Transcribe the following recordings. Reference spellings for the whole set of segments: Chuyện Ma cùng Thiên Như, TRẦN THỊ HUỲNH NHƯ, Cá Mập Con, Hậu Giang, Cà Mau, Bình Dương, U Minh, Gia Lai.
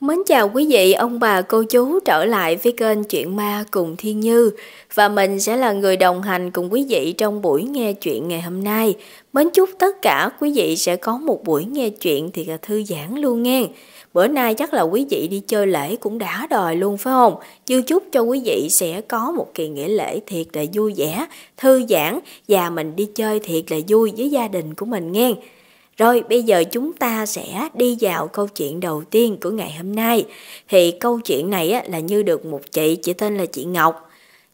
Mến chào quý vị, ông bà, cô chú trở lại với kênh Chuyện Ma cùng Thiên Như. Và mình sẽ là người đồng hành cùng quý vị trong buổi nghe chuyện ngày hôm nay. Mến chúc tất cả quý vị sẽ có một buổi nghe chuyện thiệt là thư giãn luôn nghe. Bữa nay chắc là quý vị đi chơi lễ cũng đã đòi luôn phải không? Dư chúc cho quý vị sẽ có một kỳ nghỉ lễ thiệt là vui vẻ, thư giãn và mình đi chơi thiệt là vui với gia đình của mình nghe. Rồi bây giờ chúng ta sẽ đi vào câu chuyện đầu tiên của ngày hôm nay. Thì câu chuyện này là như được một chị tên là chị Ngọc.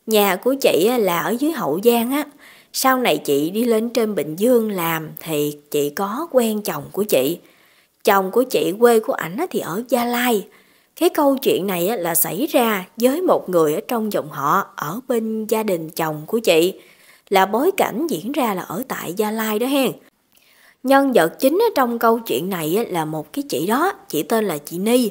Nhà của chị là ở dưới Hậu Giang á. Sau này chị đi lên trên Bình Dương làm thì chị có quen chồng của chị. Chồng của chị, quê của ảnh thì ở Gia Lai. Cái câu chuyện này là xảy ra với một người ở trong dòng họ ở bên gia đình chồng của chị. Là bối cảnh diễn ra là ở tại Gia Lai đó hen. Nhân vật chính trong câu chuyện này là một cái chị đó, chị tên là chị Ni.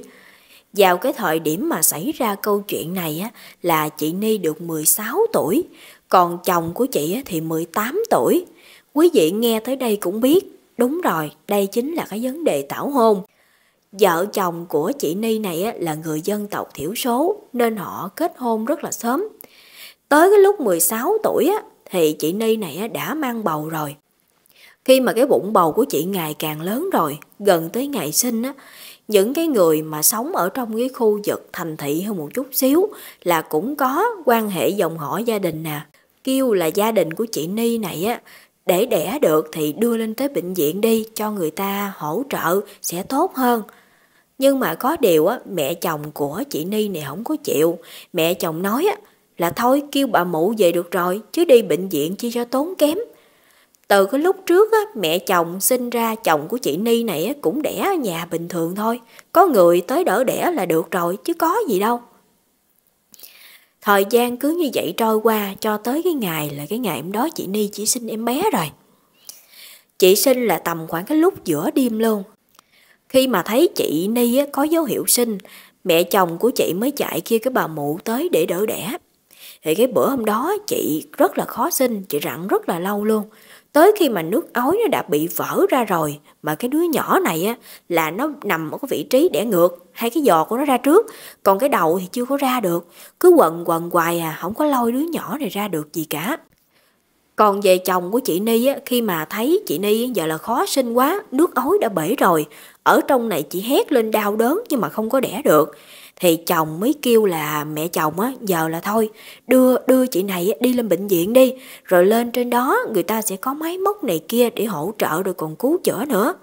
Vào cái thời điểm mà xảy ra câu chuyện này là chị Ni được 16 tuổi, còn chồng của chị thì 18 tuổi. Quý vị nghe tới đây cũng biết, đúng rồi, đây chính là cái vấn đề tảo hôn. Vợ chồng của chị Ni này là người dân tộc thiểu số nên họ kết hôn rất là sớm. Tới cái lúc 16 tuổi thì chị Ni này đã mang bầu rồi. Khi mà cái bụng bầu của chị ngày càng lớn rồi, gần tới ngày sinh á, những cái người mà sống ở trong cái khu vực thành thị hơn một chút xíu là cũng có quan hệ dòng họ gia đình nè. Kêu là gia đình của chị Ni này á, để đẻ được thì đưa lên tới bệnh viện đi cho người ta hỗ trợ sẽ tốt hơn. Nhưng mà có điều á, mẹ chồng của chị Ni này không có chịu. Mẹ chồng nói á, là thôi kêu bà mụ về được rồi chứ đi bệnh viện chi cho tốn kém. Từ cái lúc trước á, mẹ chồng sinh ra chồng của chị Ni này á, cũng đẻ ở nhà bình thường thôi. Có người tới đỡ đẻ là được rồi chứ có gì đâu. Thời gian cứ như vậy trôi qua cho tới cái ngày là cái ngày hôm đó chị Ni chỉ sinh em bé rồi. Chị sinh là tầm khoảng cái lúc giữa đêm luôn. Khi mà thấy chị Ni á, có dấu hiệu sinh, mẹ chồng của chị mới chạy kia cái bà mụ tới để đỡ đẻ. Thì cái bữa hôm đó chị rất là khó sinh, chị rặn rất là lâu luôn. Tới khi mà nước ối nó đã bị vỡ ra rồi, mà cái đứa nhỏ này á, là nó nằm ở cái vị trí đẻ ngược, hai cái giò của nó ra trước, còn cái đầu thì chưa có ra được. Cứ quần hoài à, không có lôi đứa nhỏ này ra được gì cả. Còn về chồng của chị Ni á, khi mà thấy chị Ni giờ là khó sinh quá, nước ối đã bể rồi, ở trong này chị hét lên đau đớn nhưng mà không có đẻ được. Thì chồng mới kêu là mẹ chồng á, giờ là thôi đưa chị này đi lên bệnh viện đi, rồi lên trên đó người ta sẽ có máy móc này kia để hỗ trợ rồi còn cứu chữa nữa.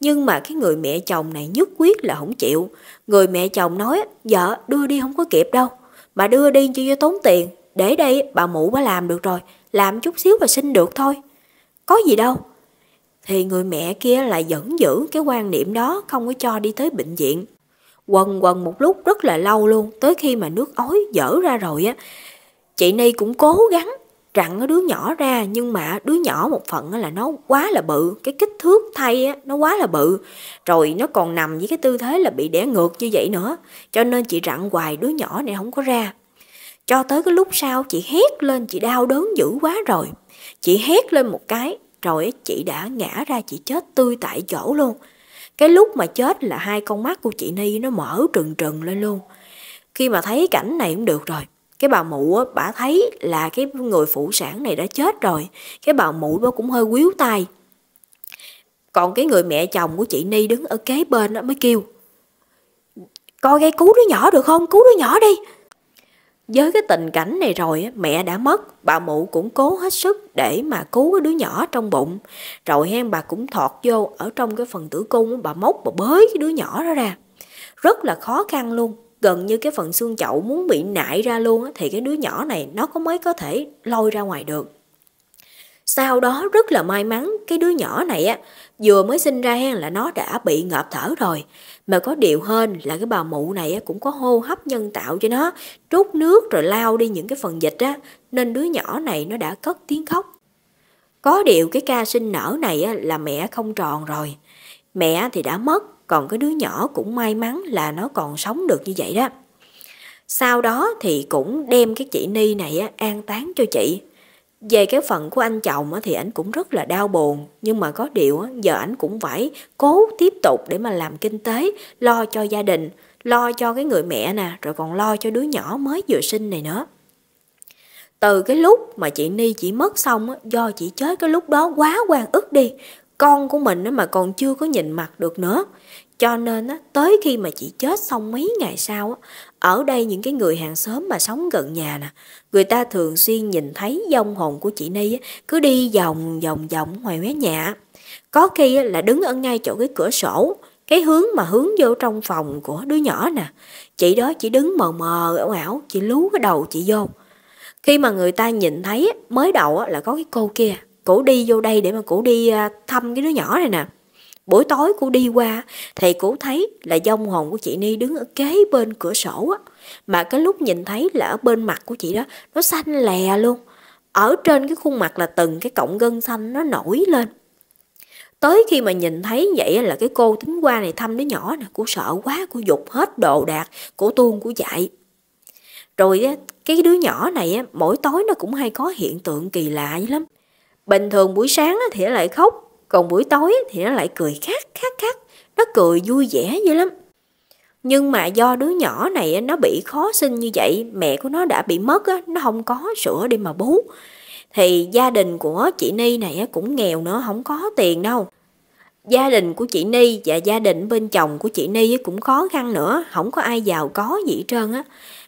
Nhưng mà cái người mẹ chồng này nhất quyết là không chịu. Người mẹ chồng nói vợ đưa đi không có kịp đâu, mà đưa đi cho tốn tiền, để đây bà mụ bà làm được rồi, làm chút xíu và sinh được thôi, có gì đâu. Thì người mẹ kia lại vẫn giữ cái quan niệm đó, không có cho đi tới bệnh viện. Quần một lúc rất là lâu luôn, tới khi mà nước ối dở ra rồi á, chị Ni cũng cố gắng rặn cái đứa nhỏ ra, nhưng mà đứa nhỏ một phần là nó quá là bự, cái kích thước thai á, nó quá là bự, rồi nó còn nằm với cái tư thế là bị đẻ ngược như vậy nữa, cho nên chị rặn hoài đứa nhỏ này không có ra. Cho tới cái lúc sau chị hét lên, chị đau đớn dữ quá rồi, chị hét lên một cái, rồi chị đã ngã ra, chị chết tươi tại chỗ luôn. Cái lúc mà chết là hai con mắt của chị Ni nó mở trừng lên luôn. Khi mà thấy cảnh này cũng được rồi, cái bà mụ á, bà thấy là cái người phụ sản này đã chết rồi, cái bà mụ đó cũng hơi quýu tay. Còn cái người mẹ chồng của chị Ni đứng ở kế bên đó mới kêu coi gây cứu đứa nhỏ được không, cứu đứa nhỏ đi. Với cái tình cảnh này rồi, mẹ đã mất, bà mụ cũng cố hết sức để mà cứu cái đứa nhỏ trong bụng. Rồi hen, bà cũng thọt vô ở trong cái phần tử cung, bà móc, bà bới cái đứa nhỏ đó ra. Rất là khó khăn luôn, gần như cái phần xương chậu muốn bị nại ra luôn, thì cái đứa nhỏ này nó mới có thể lôi ra ngoài được. Sau đó rất là may mắn, cái đứa nhỏ này á, vừa mới sinh ra hen là nó đã bị ngợp thở rồi. Mà có điều hơn là cái bà mụ này cũng có hô hấp nhân tạo cho nó, trút nước rồi lau đi những cái phần dịch á, nên đứa nhỏ này nó đã cất tiếng khóc. Có điều cái ca sinh nở này là mẹ không tròn rồi, mẹ thì đã mất, còn cái đứa nhỏ cũng may mắn là nó còn sống được như vậy đó. Sau đó thì cũng đem cái chị Ni này an táng cho chị. Về cái phận của anh chồng thì anh cũng rất là đau buồn, nhưng mà có điều giờ anh cũng phải cố tiếp tục để mà làm kinh tế, lo cho gia đình, lo cho cái người mẹ nè, rồi còn lo cho đứa nhỏ mới vừa sinh này nữa. Từ cái lúc mà chị Ni chị mất xong, do chị chết cái lúc đó quá oan ức đi, con của mình mà còn chưa có nhìn mặt được nữa. Cho nên tới khi mà chị chết xong mấy ngày sau, ở đây những cái người hàng xóm mà sống gần nhà nè, người ta thường xuyên nhìn thấy vong hồn của chị Ni cứ đi vòng vòng vòng ngoài mé nhà. Có khi là đứng ở ngay chỗ cái cửa sổ, cái hướng mà hướng vô trong phòng của đứa nhỏ nè. Chị đó chỉ đứng mờ mờ ảo ảo, chị lú cái đầu chị vô. Khi mà người ta nhìn thấy, mới đầu là có cái cô kia, cổ đi vô đây để mà cổ đi thăm cái đứa nhỏ này nè. Buổi tối cô đi qua thì cô thấy là vong hồn của chị Ni đứng ở kế bên cửa sổ á. Mà cái lúc nhìn thấy là ở bên mặt của chị đó, nó xanh lè luôn. Ở trên cái khuôn mặt là từng cái cọng gân xanh nó nổi lên. Tới khi mà nhìn thấy vậy là cái cô tính qua này thăm đứa nhỏ nè, cô sợ quá, cô giục hết đồ đạc, cô tuôn, cô chạy. Rồi cái đứa nhỏ này mỗi tối nó cũng hay có hiện tượng kỳ lạ dữ lắm. Bình thường buổi sáng thì nó lại khóc, còn buổi tối thì nó lại cười khát khát khát, nó cười vui vẻ dữ lắm. Nhưng mà do đứa nhỏ này nó bị khó sinh như vậy, mẹ của nó đã bị mất, nó không có sữa để mà bú. Thì gia đình của chị Ni này cũng nghèo nữa, không có tiền đâu. Gia đình của chị Ni và gia đình bên chồng của chị Ni cũng khó khăn nữa, không có ai giàu có gì hết trơn á.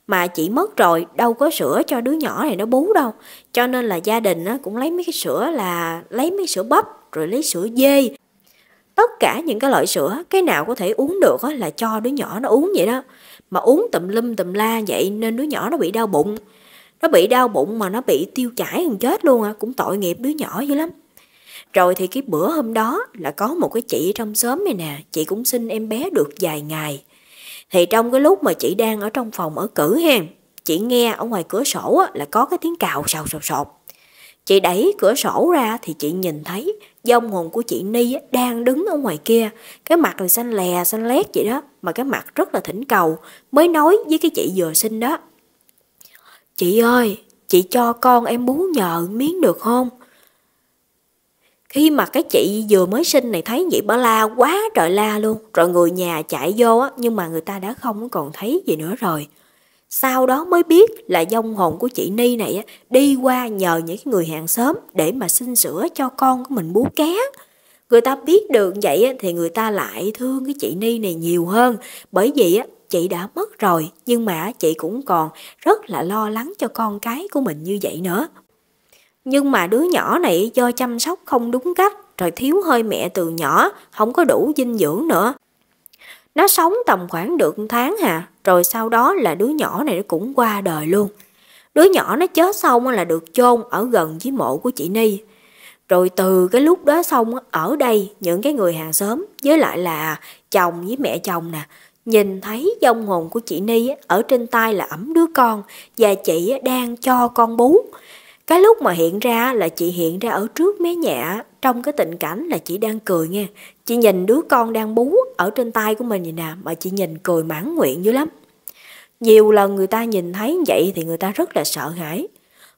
Mà chị mất rồi, đâu có sữa cho đứa nhỏ này nó bú đâu. Cho nên là gia đình cũng lấy mấy cái sữa là lấy mấy sữa bắp, rồi lấy sữa dê. Tất cả những cái loại sữa, cái nào có thể uống được là cho đứa nhỏ nó uống vậy đó. Mà uống tùm lum tùm la vậy nên đứa nhỏ nó bị đau bụng. Nó bị đau bụng mà nó bị tiêu chảy còn chết luôn, cũng tội nghiệp đứa nhỏ dữ lắm. Rồi thì cái bữa hôm đó là có một cái chị trong xóm này nè, chị cũng sinh em bé được vài ngày. Thì trong cái lúc mà chị đang ở trong phòng ở cữ hen, chị nghe ở ngoài cửa sổ là có cái tiếng cào xào xào xột. Chị đẩy cửa sổ ra thì chị nhìn thấy vong hồn của chị Ni đang đứng ở ngoài kia. Cái mặt thì xanh lè xanh lét vậy đó, mà cái mặt rất là thỉnh cầu, mới nói với cái chị vừa sinh đó: "Chị ơi, chị cho con em bú nhờ miếng được không?" Khi mà cái chị vừa mới sinh này thấy vậy, bà la quá trời la luôn. Rồi người nhà chạy vô nhưng mà người ta đã không còn thấy gì nữa rồi. Sau đó mới biết là vong hồn của chị Ni này đi qua nhờ những người hàng xóm để mà xin sữa cho con của mình bú ké. Người ta biết được vậy thì người ta lại thương cái chị Ni này nhiều hơn. Bởi vì chị đã mất rồi nhưng mà chị cũng còn rất là lo lắng cho con cái của mình như vậy nữa. Nhưng mà đứa nhỏ này do chăm sóc không đúng cách, rồi thiếu hơi mẹ từ nhỏ, không có đủ dinh dưỡng nữa. Nó sống tầm khoảng được tháng hà, rồi sau đó là đứa nhỏ này nó cũng qua đời luôn. Đứa nhỏ nó chết xong là được chôn ở gần với mộ của chị Ni. Rồi từ cái lúc đó xong, ở đây những cái người hàng xóm với lại là chồng với mẹ chồng nè, nhìn thấy vong hồn của chị Ni ở trên tay là ẵm đứa con và chị đang cho con bú. Cái lúc mà hiện ra là chị hiện ra ở trước mé nhà, trong cái tình cảnh là chị đang cười nha. Chị nhìn đứa con đang bú ở trên tay của mình vậy nè, mà chị nhìn cười mãn nguyện dữ lắm. Nhiều lần người ta nhìn thấy vậy thì người ta rất là sợ hãi.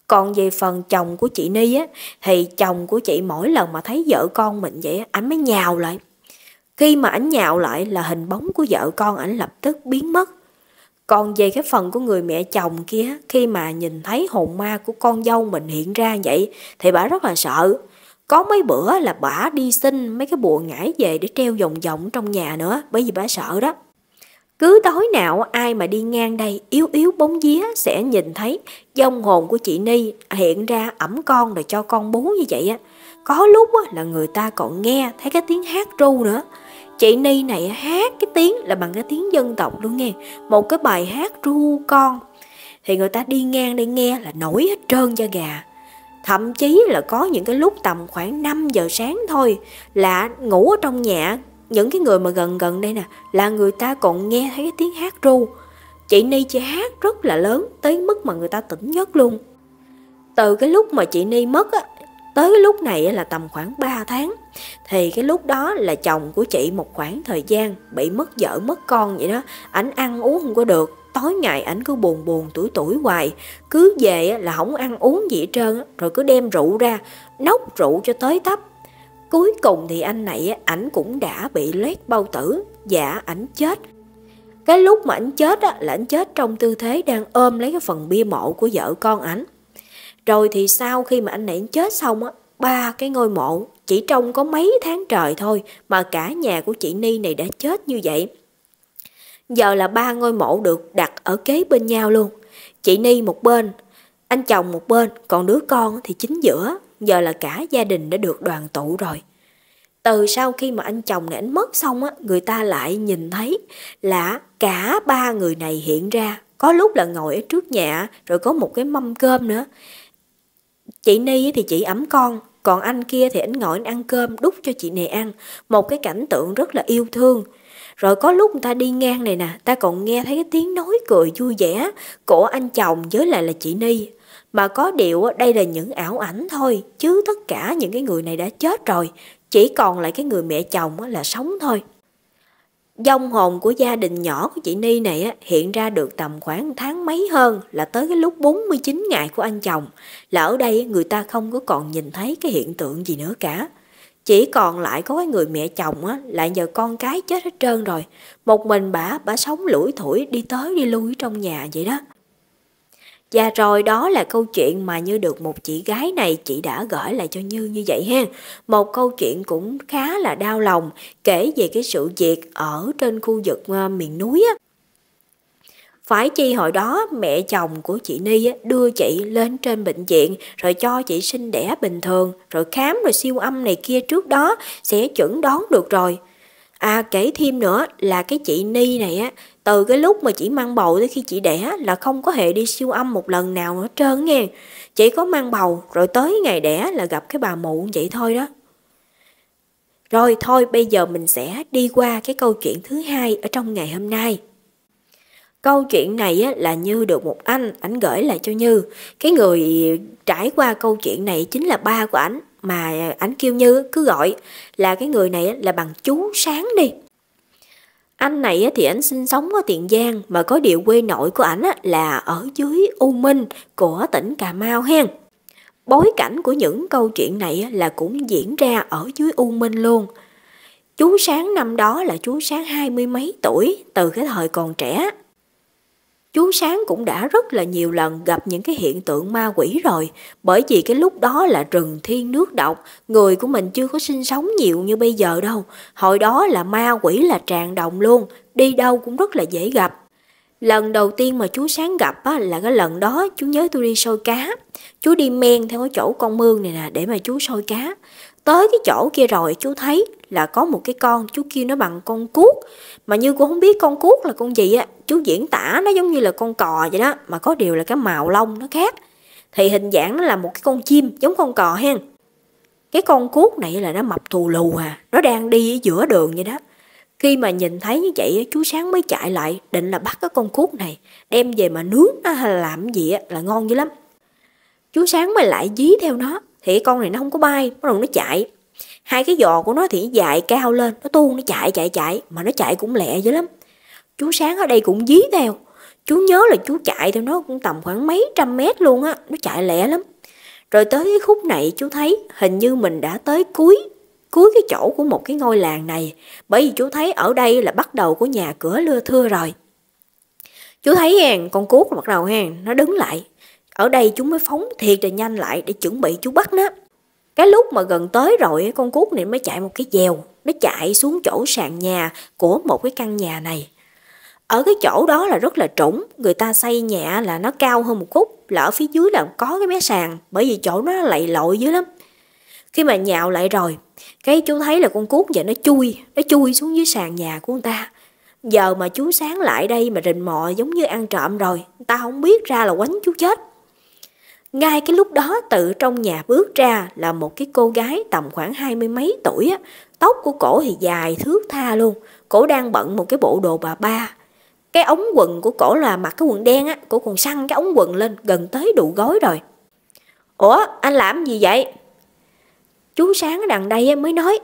Còn về phần chồng của chị Ni thì chồng của chị mỗi lần mà thấy vợ con mình vậy, ảnh mới nhào lại. Khi mà ảnh nhào lại là hình bóng của vợ con ảnh lập tức biến mất. Còn về cái phần của người mẹ chồng kia, khi mà nhìn thấy hồn ma của con dâu mình hiện ra vậy thì bà rất là sợ. Có mấy bữa là bà đi xin mấy cái bùa ngải về để treo vòng vòng trong nhà nữa, bởi vì bà sợ đó. Cứ tối nào ai mà đi ngang đây yếu yếu bóng vía sẽ nhìn thấy vong hồn của chị Ni hiện ra ẵm con rồi cho con bú như vậy á. Có lúc là người ta còn nghe thấy cái tiếng hát ru nữa. Chị Ni này hát cái tiếng là bằng cái tiếng dân tộc luôn nghe, một cái bài hát ru con. Thì người ta đi ngang đây nghe là nổi hết trơn da gà. Thậm chí là có những cái lúc tầm khoảng 5 giờ sáng thôi là ngủ ở trong nhà, những cái người mà gần gần đây nè, là người ta còn nghe thấy cái tiếng hát ru. Chị Ni chỉ hát rất là lớn tới mức mà người ta tỉnh giấc luôn. Từ cái lúc mà chị Ni mất tới cái lúc này là tầm khoảng 3 tháng. Thì cái lúc đó là chồng của chị một khoảng thời gian bị mất vợ mất con vậy đó, ảnh ăn uống không có được, tối ngày ảnh cứ buồn buồn tủi tủi hoài, cứ về là không ăn uống gì hết trơn, rồi cứ đem rượu ra, nốc rượu cho tới tấp. Cuối cùng thì anh này ảnh cũng đã bị loét bao tử, dạ ảnh chết. Cái lúc mà ảnh chết á, là ảnh chết trong tư thế đang ôm lấy cái phần bia mộ của vợ con ảnh. Rồi thì sau khi mà anh này chết xong á, ba cái ngôi mộ chỉ trong có mấy tháng trời thôi mà cả nhà của chị Ni này đã chết như vậy. Giờ là ba ngôi mộ được đặt ở kế bên nhau luôn. Chị Ni một bên, anh chồng một bên, còn đứa con thì chính giữa. Giờ là cả gia đình đã được đoàn tụ rồi. Từ sau khi mà anh chồng này anh mất xong á, người ta lại nhìn thấy là cả ba người này hiện ra. Có lúc là ngồi ở trước nhà, rồi có một cái mâm cơm nữa. Chị Ni thì chị ẵm con, còn anh kia thì anh ngồi ăn cơm đút cho chị này ăn. Một cái cảnh tượng rất là yêu thương. Rồi có lúc người ta đi ngang này nè, ta còn nghe thấy cái tiếng nói cười vui vẻ của anh chồng với lại là chị Ni. Mà có điều đây là những ảo ảnh thôi, chứ tất cả những cái người này đã chết rồi, chỉ còn lại cái người mẹ chồng là sống thôi. Vong hồn của gia đình nhỏ của chị Ni này hiện ra được tầm khoảng tháng mấy hơn, là tới cái lúc 49 ngày của anh chồng, là ở đây người ta không có còn nhìn thấy cái hiện tượng gì nữa cả. Chỉ còn lại có cái người mẹ chồng á, lại giờ con cái chết hết trơn rồi. Một mình bà sống lủi thủi đi tới đi lui trong nhà vậy đó. Và rồi đó là câu chuyện mà Như được một chị gái này chị đã gửi lại cho Như như vậy ha. Một câu chuyện cũng khá là đau lòng, kể về cái sự việc ở trên khu vực miền núi á. Phải chi hồi đó mẹ chồng của chị Ni đưa chị lên trên bệnh viện rồi cho chị sinh đẻ bình thường, rồi khám rồi siêu âm này kia trước đó sẽ chẩn đoán được rồi. À, kể thêm nữa là cái chị Ni này á, từ cái lúc mà chị mang bầu tới khi chị đẻ là không có hề đi siêu âm một lần nào hết trơn nghe. Chỉ có mang bầu rồi tới ngày đẻ là gặp cái bà mụ vậy thôi đó. Rồi thôi bây giờ mình sẽ đi qua cái câu chuyện thứ hai ở trong ngày hôm nay. Câu chuyện này là Như được một ảnh gửi lại cho Như. Cái người trải qua câu chuyện này chính là ba của ảnh, mà ảnh kêu Như cứ gọi là cái người này là bằng chú Sáng đi. Anh này thì ảnh sinh sống ở Tiền Giang, mà có điều quê nội của ảnh là ở dưới U Minh của tỉnh Cà Mau hen. Bối cảnh của những câu chuyện này là cũng diễn ra ở dưới U Minh luôn. Chú Sáng năm đó là chú Sáng 20 mấy tuổi, từ cái thời còn trẻ. Chú Sáng cũng đã rất là nhiều lần gặp những cái hiện tượng ma quỷ rồi, bởi vì cái lúc đó là rừng thiên nước độc, người của mình chưa có sinh sống nhiều như bây giờ đâu. Hồi đó là ma quỷ là tràn đồng luôn, đi đâu cũng rất là dễ gặp. Lần đầu tiên mà chú Sáng gặp á, là cái lần đó chú nhớ tôi đi sôi cá. Chú đi men theo cái chỗ con mương này nè để mà chú sôi cá. Tới cái chỗ kia rồi chú thấy là có một cái con, chú kêu nó bằng con cuốc. Mà Như cũng không biết con cuốc là con gì á, chú diễn tả nó giống như là con cò vậy đó. Mà có điều là cái màu lông nó khác, thì hình dạng nó là một cái con chim giống con cò hen. Cái con cuốc này là nó mập thù lù à, nó đang đi ở giữa đường vậy đó. Khi mà nhìn thấy như vậy chú Sáng mới chạy lại, định là bắt cái con cuốc này đem về mà nướng nó hay làm gì á, là ngon dữ lắm. Chú Sáng mới lại dí theo nó, thì con này nó không có bay, bắt đầu nó chạy. Hai cái giò của nó thì dài cao lên, nó tuôn, nó chạy, mà nó chạy cũng lẹ dữ lắm. Chú Sáng ở đây cũng dí theo. Chú nhớ là chú chạy theo nó cũng tầm khoảng mấy trăm mét luôn á, nó chạy lẹ lắm. Rồi tới cái khúc này chú thấy hình như mình đã tới cuối cái chỗ của một cái ngôi làng này, bởi vì chú thấy ở đây là bắt đầu có nhà cửa lưa thưa rồi. Chú thấy hèn con cuốc bắt đầu hèn nó đứng lại. Ở đây chúng mới phóng thiệt là nhanh lại để chuẩn bị chú bắt nó. Cái lúc mà gần tới rồi con cuốc này mới chạy một cái dèo, nó chạy xuống chỗ sàn nhà của một cái căn nhà này. Ở cái chỗ đó là rất là trũng, người ta xây nhà là nó cao hơn một khúc, là ở phía dưới là có cái mé sàn, bởi vì chỗ nó lầy lội dưới lắm. Khi mà nhào lại rồi, cái chú thấy là con cuốc giờ nó chui xuống dưới sàn nhà của người ta. Giờ mà chú Sáng lại đây mà rình mò giống như ăn trộm rồi, người ta không biết ra là quánh chú chết. Ngay cái lúc đó từ trong nhà bước ra là một cái cô gái tầm khoảng 20 mấy tuổi á, tóc của cổ thì dài thước tha luôn, cổ đang bận một cái bộ đồ bà ba. Cái ống quần của cổ là mặc cái quần đen á, cổ còn săn cái ống quần lên gần tới đụ gối rồi. Ủa anh làm gì vậy? Chú Sáng ở đằng đây mới nói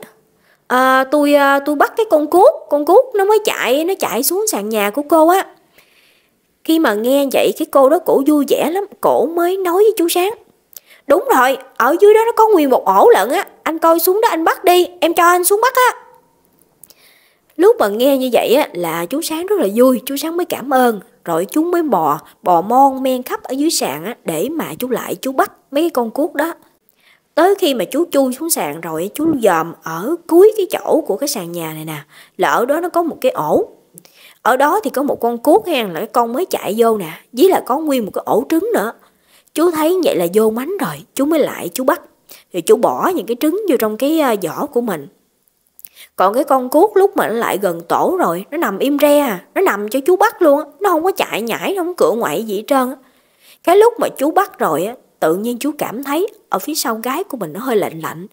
tôi bắt cái con cuốc nó mới chạy xuống sàn nhà của cô á. Khi mà nghe vậy cái cô đó cổ vui vẻ lắm, cổ mới nói với chú Sáng: đúng rồi, ở dưới đó nó có nguyên một ổ lợn á, anh coi xuống đó anh bắt đi, em cho anh xuống bắt á. Lúc mà nghe như vậy á là chú Sáng rất là vui, chú Sáng mới cảm ơn. Rồi chú mới bò mon men khắp ở dưới sàn á, để mà chú lại chú bắt mấy cái con cuốc đó. Tới khi mà chú chui xuống sàn rồi, chú dòm ở cuối cái chỗ của cái sàn nhà này nè, là ở đó nó có một cái ổ. Ở đó thì có một con cuốc hen, là cái con mới chạy vô nè, với là có nguyên một cái ổ trứng nữa. Chú thấy vậy là vô mánh rồi, chú mới lại chú bắt. Thì chú bỏ những cái trứng vô trong cái giỏ của mình. Còn cái con cuốc lúc mà nó lại gần tổ rồi, nó nằm im re à, nó nằm cho chú bắt luôn á, nó không có chạy nhảy, nó không cựa ngoại gì hết trơn á. Cái lúc mà chú bắt rồi á, tự nhiên chú cảm thấy ở phía sau gái của mình nó hơi lạnh lạnh.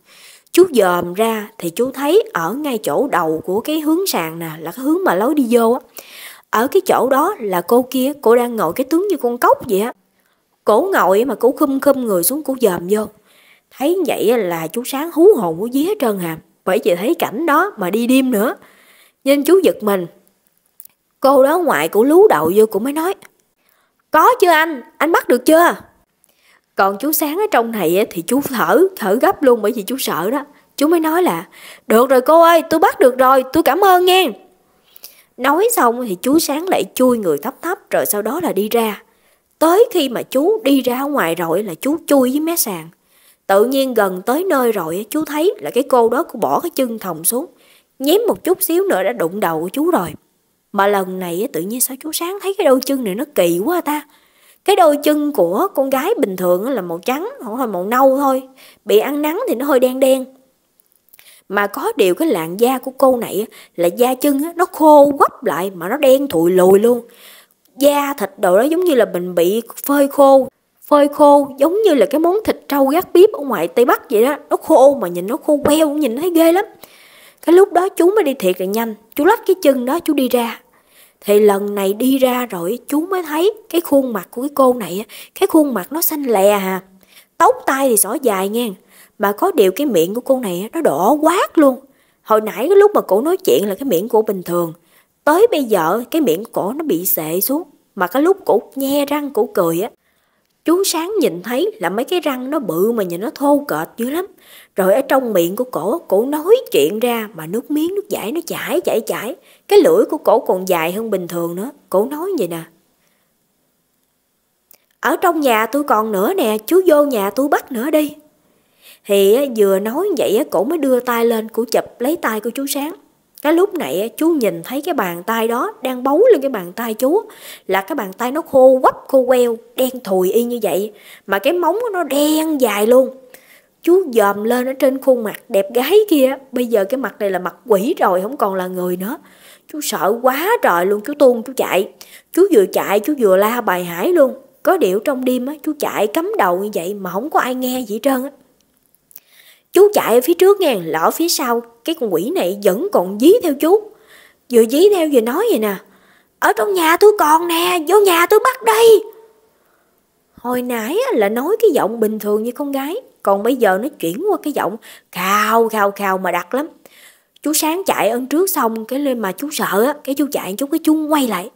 Chú dòm ra thì chú thấy ở ngay chỗ đầu của cái hướng sàn nè, là cái hướng mà lối đi vô á, ở cái chỗ đó là cô kia, cô đang ngồi cái tướng như con cóc vậy á. Cổ ngồi mà cổ khum khum người xuống, cổ dòm vô. Thấy vậy là chú Sáng hú hồn hú vía hết trơn à. Bởi vì thấy cảnh đó mà đi đêm nữa nên chú giật mình. Cô đó ngoại cổ lú đầu vô, cổ mới nói: có chưa anh bắt được chưa? Còn chú Sáng ở trong này thì chú thở gấp luôn, bởi vì chú sợ đó. Chú mới nói là: được rồi cô ơi, tôi bắt được rồi, tôi cảm ơn nha. Nói xong thì chú Sáng lại chui người thấp thấp, rồi sau đó là đi ra. Tới khi mà chú đi ra ngoài rồi là chú chui với mé sàn. Tự nhiên gần tới nơi rồi, chú thấy là cái cô đó cô bỏ cái chân thòng xuống, nhém một chút xíu nữa đã đụng đầu của chú rồi. Mà lần này tự nhiên sao chú Sáng thấy cái đôi chân này nó kỳ quá ta. Cái đôi chân của con gái bình thường là màu trắng, hoặc là màu nâu thôi, bị ăn nắng thì nó hơi đen đen. Mà có điều cái làn da của cô này là da chân nó khô quắp lại mà nó đen thụi lùi luôn. Da thịt đồ đó giống như là mình bị phơi khô, giống như là cái món thịt trâu gác bếp ở ngoài Tây Bắc vậy đó. Nó khô mà nhìn nó khô queo, nhìn thấy ghê lắm. Cái lúc đó chú mới đi thiệt là nhanh, chú lách cái chân đó chú đi ra. Thì lần này đi ra rồi chú mới thấy cái khuôn mặt của cái cô này, cái khuôn mặt nó xanh lè hà, tóc tai thì xõa dài nha. Mà có điều cái miệng của cô này nó đỏ quát luôn. Hồi nãy cái lúc mà cổ nói chuyện là cái miệng cổ bình thường, tới bây giờ cái miệng cổ nó bị xệ xuống. Mà cái lúc cổ nhe răng cổ cười á, chú Sáng nhìn thấy là mấy cái răng nó bự mà nhìn nó thô kệch dữ lắm. Rồi ở trong miệng của cổ nói chuyện ra mà nước miếng nước dãi nó chảy. Cái lưỡi của cổ còn dài hơn bình thường nữa. Cổ nói vậy nè: ở trong nhà tôi còn nữa nè, chú vô nhà tôi bắt nữa đi. Thì vừa nói vậy cổ mới đưa tay lên, cổ chụp lấy tay của chú Sáng. Cái lúc này chú nhìn thấy cái bàn tay đó đang bấu lên cái bàn tay chú, là cái bàn tay nó khô quắp khô queo, đen thùi y như vậy. Mà cái móng nó đen dài luôn. Chú dòm lên ở trên khuôn mặt đẹp gái kia, bây giờ cái mặt này là mặt quỷ rồi, không còn là người nữa. Chú sợ quá trời luôn, chú tuôn chú chạy. Chú vừa chạy chú vừa la bài hải luôn. Có điều trong đêm chú chạy cắm đầu như vậy mà không có ai nghe gì hết trơn á. Chú chạy ở phía trước nghe, lỡ phía sau cái con quỷ này vẫn còn dí theo chú. Vừa dí theo vừa nói vậy nè: ở trong nhà tôi còn nè, vô nhà tôi bắt đây. Hồi nãy là nói cái giọng bình thường như con gái, còn bây giờ nó chuyển qua cái giọng khào mà đặc lắm. Chú Sáng chạy ân trước xong cái lên mà chú sợ á, cái chú chạy chút cái chú quay lại.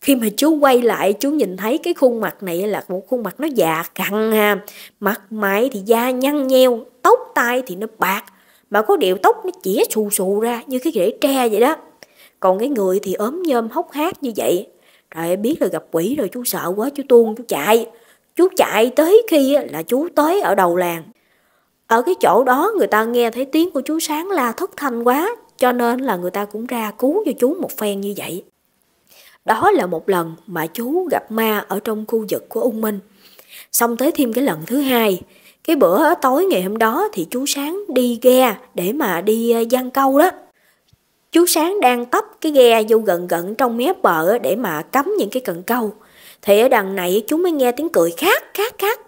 Khi mà chú quay lại chú nhìn thấy cái khuôn mặt này là một khuôn mặt nó già cặn ha, mặt mày thì da nhăn nheo, tóc tai thì nó bạc, mà có điều tóc nó chĩa xù xù ra như cái rễ tre vậy đó. Còn cái người thì ốm nhom hốc hác như vậy. Trời, biết là gặp quỷ rồi, chú sợ quá, chú tuôn chú chạy. Chú chạy tới khi là chú tới ở đầu làng. Ở cái chỗ đó người ta nghe thấy tiếng của chú Sáng la thất thanh quá, cho nên là người ta cũng ra cứu cho chú một phen như vậy. Đó là một lần mà chú gặp ma ở trong khu vực của U Minh. Xong tới thêm cái lần thứ hai. Cái bữa ở tối ngày hôm đó thì chú Sáng đi ghe để mà đi giăng câu đó. Chú Sáng đang tấp cái ghe vô gần trong mé bờ để mà cắm những cái cần câu. Thì ở đằng này chú mới nghe tiếng cười khát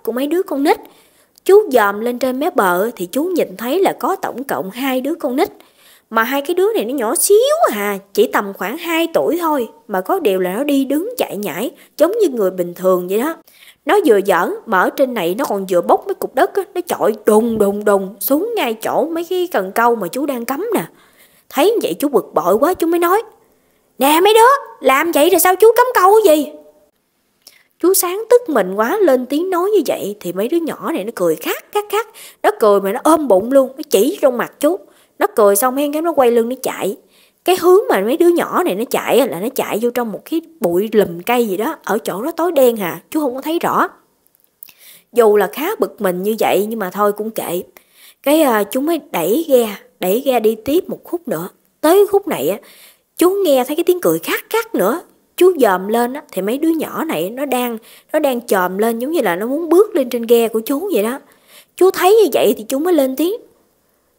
của mấy đứa con nít. Chú dòm lên trên mé bờ thì chú nhìn thấy là có tổng cộng 2 đứa con nít. Mà 2 cái đứa này nó nhỏ xíu à, chỉ tầm khoảng 2 tuổi thôi. Mà có điều là nó đi đứng chạy nhảy giống như người bình thường vậy đó. Nó vừa giỡn mà ở trên này nó còn vừa bốc mấy cục đất á, nó chọi đùng xuống ngay chỗ mấy cái cần câu mà chú đang cắm nè. Thấy vậy chú bực bội quá, chú mới nói: nè mấy đứa, làm vậy rồi sao chú cắm câu gì? Chú Sáng tức mình quá, lên tiếng nói như vậy thì mấy đứa nhỏ này nó cười khát. Nó cười mà nó ôm bụng luôn, nó chỉ trong mặt chú. Nó cười xong hen cái nó quay lưng nó chạy. Cái hướng mà mấy đứa nhỏ này nó chạy là nó chạy vô trong một cái bụi lùm cây gì đó. Ở chỗ đó tối đen hà, chú không có thấy rõ. Dù là khá bực mình như vậy nhưng mà thôi cũng kệ. Cái chú mới đẩy ghe đi tiếp một khúc nữa. Tới khúc này á, chú nghe thấy cái tiếng cười khát nữa. Chú dòm lên á, thì mấy đứa nhỏ này nó đang chòm lên giống như là nó muốn bước lên trên ghe của chú vậy đó. Chú thấy như vậy thì chú mới lên tiếng.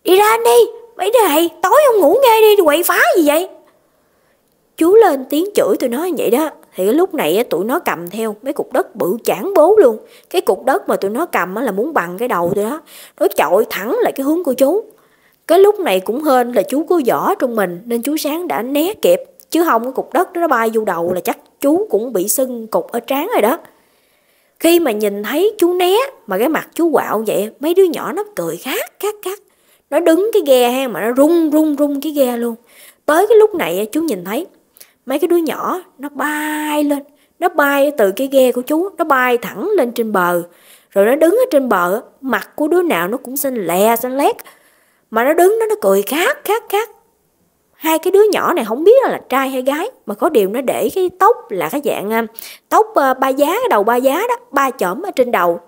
Đi ra đi, mấy đứa này, tối không ngủ nghe đi, quậy phá gì vậy? Chú lên tiếng chửi tụi nó như vậy đó. Thì cái lúc này tụi nó cầm theo mấy cục đất bự chản bố luôn. Cái cục đất mà tụi nó cầm là muốn bằng cái đầu tụi đó. Nó chọi thẳng lại cái hướng của chú. Cái lúc này cũng hên là chú có võ trong mình nên chú Sáng đã né kịp. Chứ không cái cục đất nó bay vô đầu là chắc chú cũng bị sưng cục ở trán rồi đó. Khi mà nhìn thấy chú né mà cái mặt chú quạo vậy, mấy đứa nhỏ nó cười khát. Nó đứng cái ghe ha mà nó rung cái ghe luôn. Tới cái lúc này chú nhìn thấy mấy cái đứa nhỏ nó bay lên. Nó bay từ cái ghe của chú, nó bay thẳng lên trên bờ. Rồi nó đứng ở trên bờ, mặt của đứa nào nó cũng xanh lét. Mà nó đứng đó nó cười khát. Hai cái đứa nhỏ này không biết là trai hay gái, mà có điều nó để cái tóc là cái dạng tóc ba giá, cái đầu ba giá đó, ba chỏm ở trên đầu.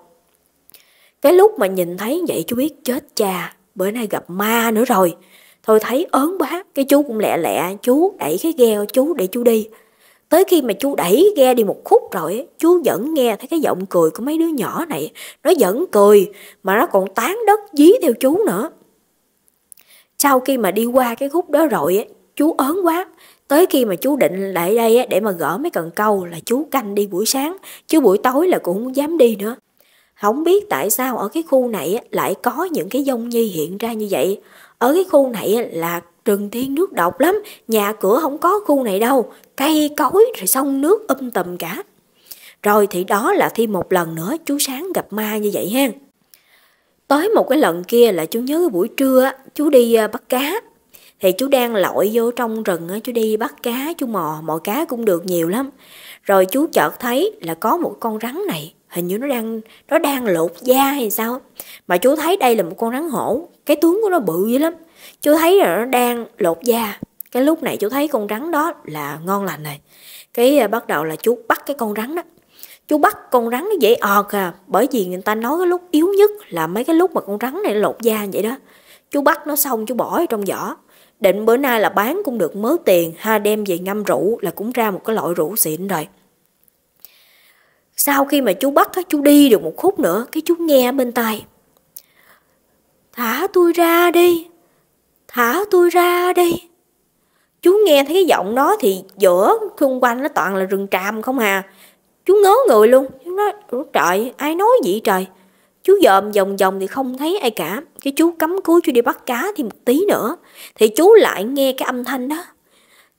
Cái lúc mà nhìn thấy vậy chú biết chết cha, bữa nay gặp ma nữa rồi. Thôi thấy ớn quá, cái chú cũng lẹ, chú đẩy cái ghe của chú để chú đi. Tới khi mà chú đẩy ghe đi một khúc rồi, chú vẫn nghe thấy cái giọng cười của mấy đứa nhỏ này. Nó vẫn cười, mà nó còn tán đất dí theo chú nữa. Sau khi mà đi qua cái khúc đó rồi, chú ớn quá. Tới khi mà chú định lại đây để mà gỡ mấy cần câu là chú canh đi buổi sáng, chứ buổi tối là cũng không dám đi nữa. Không biết tại sao ở cái khu này lại có những cái dông nhi hiện ra như vậy. Ở cái khu này là rừng thiên nước độc lắm, nhà cửa không có khu này đâu, cây cối rồi sông nước tùm cả. Rồi thì đó là thêm một lần nữa chú Sáng gặp ma như vậy ha. Tới một cái lần kia là chú nhớ buổi trưa chú đi bắt cá. Thì chú đang lội vô trong rừng, chú đi bắt cá, chú mò cá cũng được nhiều lắm. Rồi chú chợt thấy là có một con rắn này, hình như nó đang lột da hay sao. Mà chú thấy đây là một con rắn hổ, cái tướng của nó bự dữ lắm. Chú thấy là nó đang lột da. Cái lúc này chú thấy con rắn đó là ngon lành này. Cái bắt đầu là chú bắt cái con rắn đó. Chú bắt con rắn nó dễ ọt à, bởi vì người ta nói cái lúc yếu nhất là mấy cái lúc mà con rắn này lột da vậy đó. Chú bắt nó xong chú bỏ trong giỏ, định bữa nay là bán cũng được mớ tiền ha, đem về ngâm rượu là cũng ra một cái loại rượu xịn rồi. Sau khi mà chú bắt chú đi được một khúc nữa, cái chú nghe bên tai: "Thả tôi ra đi, thả tôi ra đi." Chú nghe thấy cái giọng đó thì giữa xung quanh nó toàn là rừng tràm không hà. Chú ngớ người luôn, chú nói trời, ai nói vậy trời. Chú dòm vòng thì không thấy ai cả. Cái chú cắm cúi chú đi bắt cá thì một tí nữa thì chú lại nghe cái âm thanh đó: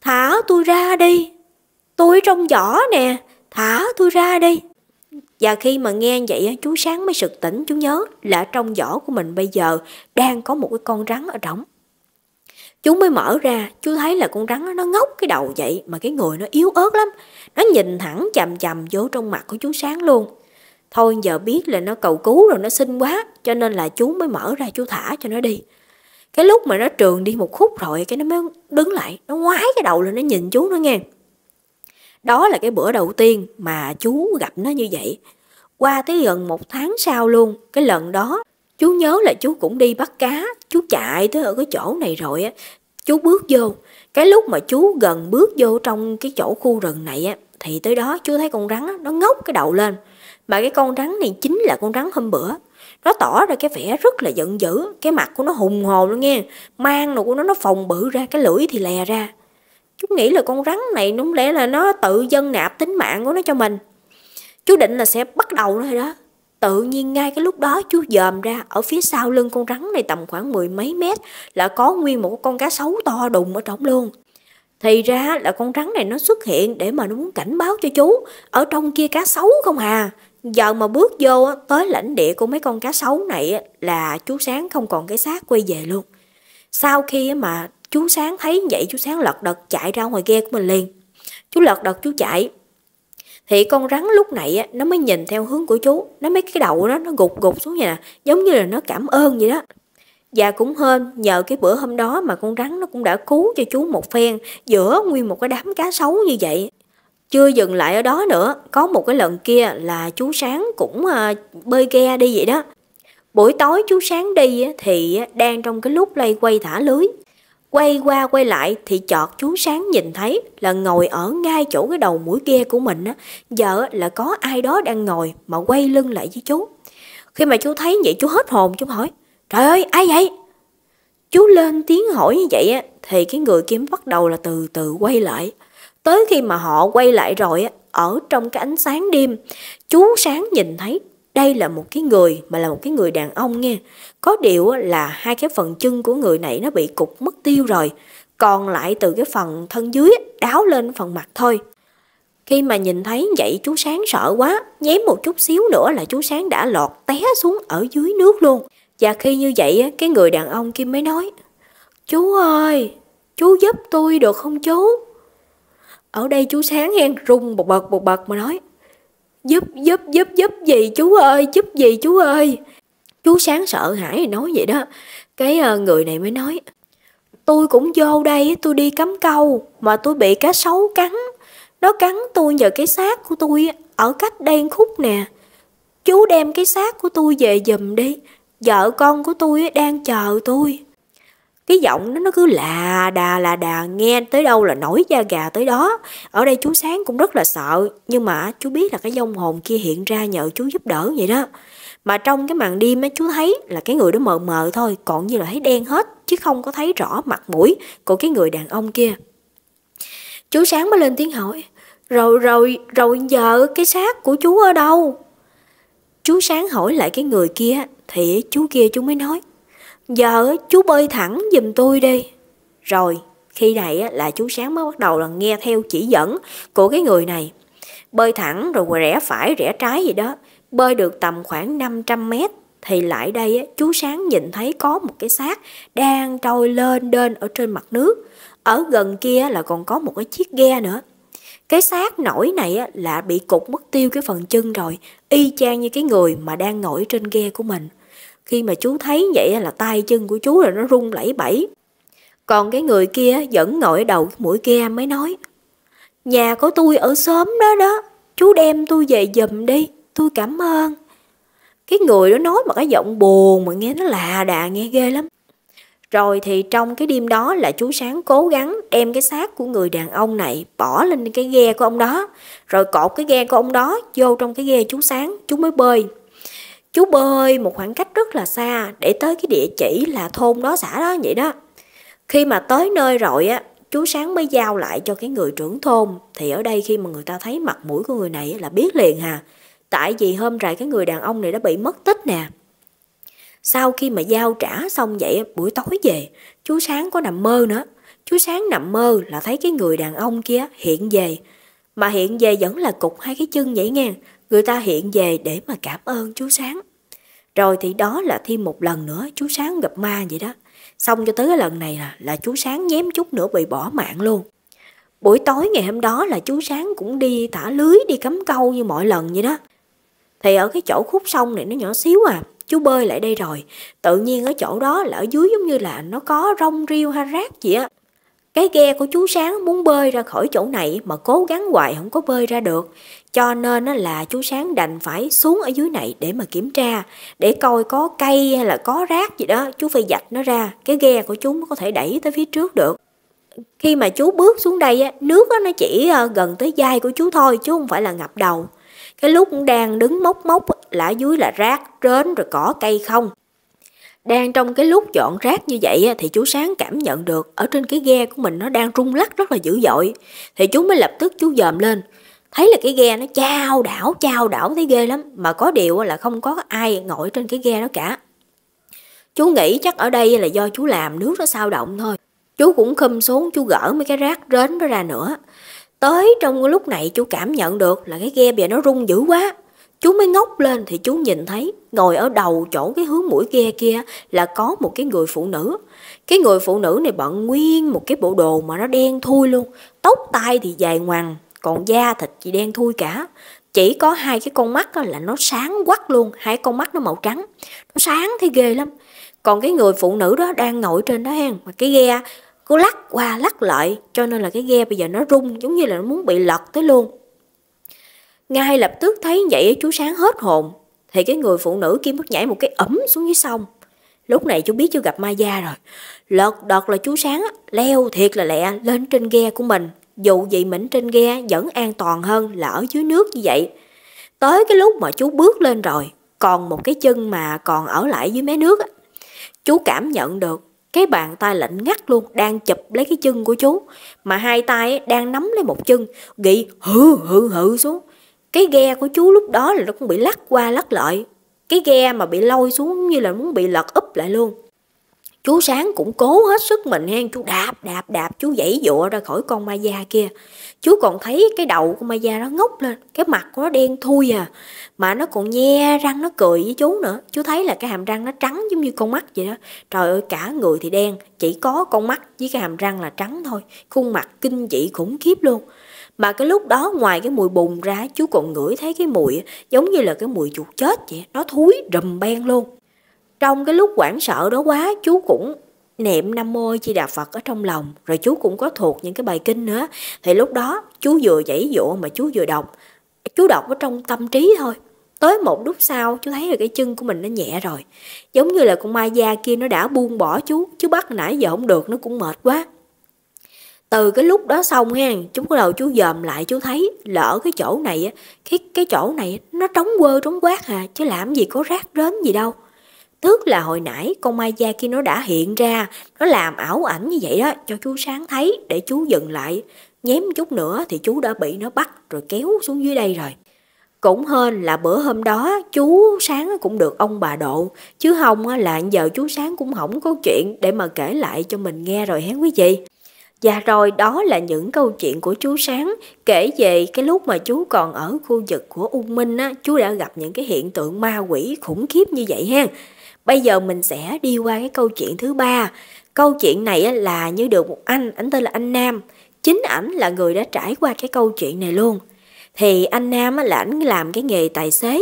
"Thả tôi ra đi, tôi trong giỏ nè, thả tôi ra đi." Và khi mà nghe vậy chú Sáng mới sực tỉnh, chú nhớ là trong giỏ của mình bây giờ đang có một cái con rắn ở trong. Chú mới mở ra, chú thấy là con rắn nó ngóc cái đầu vậy mà cái người nó yếu ớt lắm. Nó nhìn thẳng chằm vô trong mặt của chú Sáng luôn. Thôi giờ biết là nó cầu cứu rồi, nó xinh quá, cho nên là chú mới mở ra chú thả cho nó đi. Cái lúc mà nó trườn đi một khúc rồi, cái nó mới đứng lại, nó ngoái cái đầu lên nó nhìn chú nó nghe. Đó là cái bữa đầu tiên mà chú gặp nó như vậy. Qua tới gần một tháng sau luôn, cái lần đó chú nhớ là chú cũng đi bắt cá, chú chạy tới ở cái chỗ này rồi á, chú bước vô. Cái lúc mà chú gần bước vô trong cái chỗ khu rừng này á, thì tới đó chú thấy con rắn á, nó ngóc cái đầu lên. Mà cái con rắn này chính là con rắn hôm bữa. Nó tỏ ra cái vẻ rất là giận dữ, cái mặt của nó hùng hồn luôn nghe, mang nụ của nó phồng bự ra, cái lưỡi thì lè ra. Chú nghĩ là con rắn này đúng lẽ là nó tự dâng nạp tính mạng của nó cho mình. Chú định là sẽ bắt đầu nó rồi đó. Tự nhiên ngay cái lúc đó chú dòm ra, ở phía sau lưng con rắn này tầm khoảng mười mấy mét là có nguyên một con cá sấu to đùng ở trong luôn. Thì ra là con rắn này nó xuất hiện để mà nó muốn cảnh báo cho chú, ở trong kia cá sấu không hà. Giờ mà bước vô tới lãnh địa của mấy con cá sấu này là chú Sáng không còn cái xác quay về luôn. Sau khi mà chú Sáng thấy vậy, chú Sáng lật đật chạy ra ngoài ghe của mình liền. Chú lật đật chú chạy. Thì con rắn lúc nãy nó mới nhìn theo hướng của chú, nó mấy cái đầu đó nó gục gục xuống vậy nè, giống như là nó cảm ơn vậy đó. Và cũng hên nhờ cái bữa hôm đó mà con rắn nó cũng đã cứu cho chú một phen giữa nguyên một cái đám cá sấu như vậy. Chưa dừng lại ở đó nữa, có một cái lần kia là chú Sáng cũng bơi ghe đi vậy đó. Buổi tối chú Sáng đi thì đang trong cái lúc lây quay thả lưới. Quay qua quay lại thì chợt chú Sáng nhìn thấy là ngồi ở ngay chỗ cái đầu mũi ghe của mình á, giờ là có ai đó đang ngồi mà quay lưng lại với chú. Khi mà chú thấy vậy chú hết hồn, chú hỏi: "Trời ơi, ai vậy?" Chú lên tiếng hỏi như vậy á, thì cái người kia bắt đầu là từ từ quay lại. Tới khi mà họ quay lại rồi á, ở trong cái ánh sáng đêm, chú Sáng nhìn thấy đây là một cái người, mà là một cái người đàn ông nghe. Có điều là hai cái phần chân của người này nó bị cụt mất tiêu rồi, còn lại từ cái phần thân dưới đáo lên phần mặt thôi. Khi mà nhìn thấy vậy chú Sáng sợ quá, nhém một chút xíu nữa là chú Sáng đã lọt té xuống ở dưới nước luôn. Và khi như vậy cái người đàn ông kia mới nói: "Chú ơi, chú giúp tôi được không chú?" Ở đây chú Sáng hen rung bột bật mà nói: Giúp gì chú ơi, giúp gì chú ơi?" Chú Sáng sợ hãi nói vậy đó. Cái người này mới nói: "Tôi cũng vô đây, tôi đi cắm câu mà tôi bị cá sấu cắn. Nó cắn tôi vào cái xác của tôi ở cách đây khúc nè. Chú đem cái xác của tôi về giùm đi, vợ con của tôi đang chờ tôi." Cái giọng nó cứ là đà, nghe tới đâu là nổi da gà tới đó. Ở đây chú Sáng cũng rất là sợ, nhưng mà chú biết là cái vong hồn kia hiện ra nhờ chú giúp đỡ vậy đó. Mà trong cái màn đêm chú thấy là cái người đó mờ mờ thôi, còn như là thấy đen hết, chứ không có thấy rõ mặt mũi của cái người đàn ông kia. Chú Sáng mới lên tiếng hỏi: Rồi giờ cái xác của chú ở đâu?" Chú Sáng hỏi lại cái người kia thì chú kia chú mới nói: "Giờ chú bơi thẳng giùm tôi đi." Rồi khi này là chú Sáng mới bắt đầu là nghe theo chỉ dẫn của cái người này, bơi thẳng rồi rẽ phải rẽ trái gì đó. Bơi được tầm khoảng 500 mét thì lại đây chú Sáng nhìn thấy có một cái xác đang trôi lên đên ở trên mặt nước. Ở gần kia là còn có một cái chiếc ghe nữa. Cái xác nổi này là bị cụt mất tiêu cái phần chân rồi, y chang như cái người mà đang ngồi trên ghe của mình. Khi mà chú thấy vậy là tay chân của chú là nó rung lẩy bẩy. Còn cái người kia vẫn ngồi ở đầu cái mũi ghe mới nói: "Nhà của tôi ở xóm đó đó, chú đem tôi về giùm đi, tôi cảm ơn." Cái người đó nói mà cái giọng buồn mà nghe nó là đà, nghe ghê lắm. Rồi thì trong cái đêm đó là chú Sáng cố gắng đem cái xác của người đàn ông này bỏ lên cái ghe của ông đó, rồi cột cái ghe của ông đó vô trong cái ghe chú Sáng, chú mới bơi. Chú bơi một khoảng cách rất là xa để tới cái địa chỉ là thôn đó, xã đó vậy đó. Khi mà tới nơi rồi chú Sáng mới giao lại cho cái người trưởng thôn. Thì ở đây khi mà người ta thấy mặt mũi của người này là biết liền hà, tại vì hôm rồi cái người đàn ông này đã bị mất tích nè. Sau khi mà giao trả xong vậy, buổi tối về chú Sáng có nằm mơ nữa. Chú Sáng nằm mơ là thấy cái người đàn ông kia hiện về, mà hiện về vẫn là cục hai cái chân vậy nghe. Người ta hiện về để mà cảm ơn chú Sáng. Rồi thì đó là thêm một lần nữa chú Sáng gặp ma vậy đó. Xong cho tới cái lần này là chú Sáng nhém chút nữa bị bỏ mạng luôn. Buổi tối ngày hôm đó là chú Sáng cũng đi thả lưới, đi cắm câu như mọi lần vậy đó. Thì ở cái chỗ khúc sông này nó nhỏ xíu à, chú bơi lại đây rồi. Tự nhiên ở chỗ đó là ở dưới giống như là nó có rong riêu hay rác gì á. Cái ghe của chú Sáng muốn bơi ra khỏi chỗ này mà cố gắng hoài không có bơi ra được. Cho nên là chú Sáng đành phải xuống ở dưới này để mà kiểm tra, để coi có cây hay là có rác gì đó, chú phải vạch nó ra, cái ghe của chú mới có thể đẩy tới phía trước được. Khi mà chú bước xuống đây, nước nó chỉ gần tới vai của chú thôi, chứ không phải là ngập đầu. Cái lúc đang đứng móc là ở dưới là rác, rến rồi cỏ cây không. Đang trong cái lúc dọn rác như vậy thì chú Sáng cảm nhận được ở trên cái ghe của mình nó đang rung lắc rất là dữ dội. Thì chú mới lập tức chú dòm lên, thấy là cái ghe nó chao đảo thấy ghê lắm. Mà có điều là không có ai ngồi trên cái ghe đó cả. Chú nghĩ chắc ở đây là do chú làm nước nó sao động thôi. Chú cũng khum xuống, chú gỡ mấy cái rác rến đó ra nữa. Tới trong lúc này chú cảm nhận được là cái ghe bây giờ nó rung dữ quá. Chú mới ngóc lên thì chú nhìn thấy ngồi ở đầu chỗ cái hướng mũi ghe kia là có một cái người phụ nữ. Cái người phụ nữ này bận nguyên một cái bộ đồ mà nó đen thui luôn. Tóc tai thì dài ngoằng, còn da thịt gì đen thui cả. Chỉ có hai cái con mắt là nó sáng quắc luôn, hai con mắt nó màu trắng, nó sáng thì ghê lắm. Còn cái người phụ nữ đó đang ngồi trên đó hen, mà cái ghe cứ lắc qua lắc lại, cho nên là cái ghe bây giờ nó rung giống như là nó muốn bị lật tới luôn. Ngay lập tức thấy vậy chú Sáng hết hồn, thì cái người phụ nữ kia mất nhảy một cái ẩm xuống dưới sông. Lúc này chú biết chú gặp ma da rồi. Lật đật là chú Sáng leo thiệt là lẹ lên trên ghe của mình. Dù vậy mình trên ghe vẫn an toàn hơn là ở dưới nước như vậy. Tới cái lúc mà chú bước lên rồi, còn một cái chân mà còn ở lại dưới mé nước, chú cảm nhận được cái bàn tay lạnh ngắt luôn đang chụp lấy cái chân của chú, mà hai tay đang nắm lấy một chân, gị hự hự hự xuống. Cái ghe của chú lúc đó là nó cũng bị lắc qua lắc lại. Cái ghe mà bị lôi xuống như là muốn bị lật úp lại luôn. Chú Sáng cũng cố hết sức mình hen, chú đạp, chú giãy dụa ra khỏi con ma da kia. Chú còn thấy cái đầu của ma da nó ngóc lên, cái mặt của nó đen thui à, mà nó còn nhe răng nó cười với chú nữa. Chú thấy là cái hàm răng nó trắng giống như con mắt vậy đó. Trời ơi, cả người thì đen, chỉ có con mắt với cái hàm răng là trắng thôi. Khuôn mặt kinh dị khủng khiếp luôn. Mà cái lúc đó ngoài cái mùi bùn ra, chú còn ngửi thấy cái mùi giống như là cái mùi chuột chết vậy, nó thúi rùm beng luôn. Trong cái lúc hoảng sợ đó quá, chú cũng niệm Nam Mô Chi Đà Phật ở trong lòng, rồi chú cũng có thuộc những cái bài kinh nữa. Thì lúc đó chú vừa giãy dụa mà chú vừa đọc. Chú đọc ở trong tâm trí thôi. Tới một lúc sau chú thấy là cái chân của mình nó nhẹ rồi. Giống như là con ma da kia nó đã buông bỏ chú. Chú bắt nãy giờ không được, nó cũng mệt quá. Từ cái lúc đó xong ha, chú bắt đầu chú dòm lại, chú thấy lỡ cái chỗ này, cái chỗ này nó trống quơ trống quát à, chứ làm gì có rác rến gì đâu. Tức là hồi nãy con ma da kia nó đã hiện ra, nó làm ảo ảnh như vậy đó cho chú Sáng thấy để chú dừng lại. Nhém chút nữa thì chú đã bị nó bắt rồi kéo xuống dưới đây rồi. Cũng hên là bữa hôm đó chú Sáng cũng được ông bà độ, chứ không là giờ chú Sáng cũng không có chuyện để mà kể lại cho mình nghe rồi hén quý vị. Và rồi đó là những câu chuyện của chú Sáng kể về cái lúc mà chú còn ở khu vực của U Minh á, chú đã gặp những cái hiện tượng ma quỷ khủng khiếp như vậy ha. Bây giờ mình sẽ đi qua cái câu chuyện thứ ba. Câu chuyện này là như được một anh tên là anh Nam. Chính ảnh là người đã trải qua cái câu chuyện này luôn. Thì anh Nam là ảnh làm cái nghề tài xế.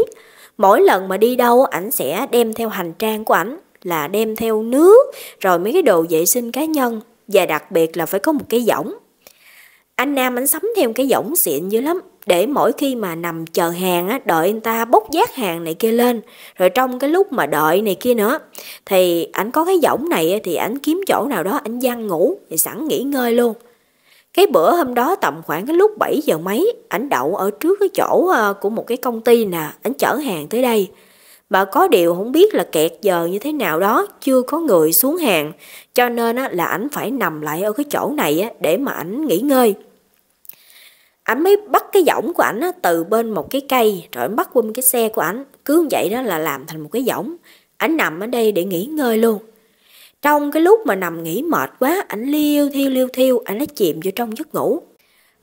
Mỗi lần mà đi đâu ảnh sẽ đem theo hành trang của ảnh, là đem theo nước, rồi mấy cái đồ vệ sinh cá nhân, và đặc biệt là phải có một cái võng. Anh Nam ảnh sắm theo cái võng xịn dữ lắm, để mỗi khi mà nằm chờ hàng á, đợi người ta bốc vác hàng này kia lên, rồi trong cái lúc mà đợi này kia nữa, thì ảnh có cái võng này thì ảnh kiếm chỗ nào đó ảnh giăng ngủ thì sẵn nghỉ ngơi luôn. Cái bữa hôm đó tầm khoảng cái lúc 7 giờ mấy, ảnh đậu ở trước cái chỗ của một cái công ty nè, ảnh chở hàng tới đây. Mà có điều không biết là kẹt giờ như thế nào đó, chưa có người xuống hàng, cho nên là ảnh phải nằm lại ở cái chỗ này để mà ảnh nghỉ ngơi. Ảnh mới bắt cái võng của ảnh từ bên một cái cây, rồi ảnh bắt quên cái xe của ảnh, cứ vậy đó là làm thành một cái võng. Ảnh nằm ở đây để nghỉ ngơi luôn. Trong cái lúc mà nằm nghỉ mệt quá, ảnh liêu thiêu, ảnh đã chìm vô trong giấc ngủ.